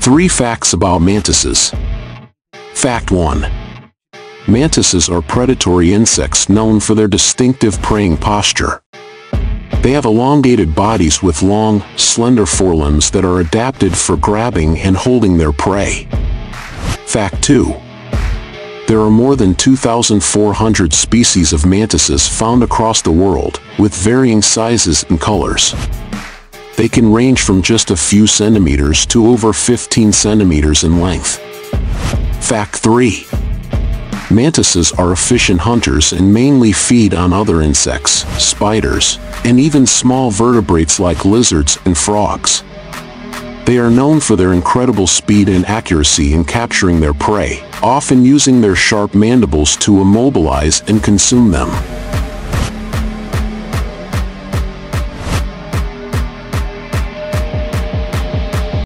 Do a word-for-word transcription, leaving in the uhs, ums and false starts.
Three facts about mantises. Fact one. Mantises are predatory insects known for their distinctive preying posture. They have elongated bodies with long, slender forelimbs that are adapted for grabbing and holding their prey. Fact two. There are more than two thousand four hundred species of mantises found across the world, with varying sizes and colors. They can range from just a few centimeters to over fifteen centimeters in length. Fact three. Mantises are efficient hunters and mainly feed on other insects, spiders, and even small vertebrates like lizards and frogs. They are known for their incredible speed and accuracy in capturing their prey, often using their sharp mandibles to immobilize and consume them.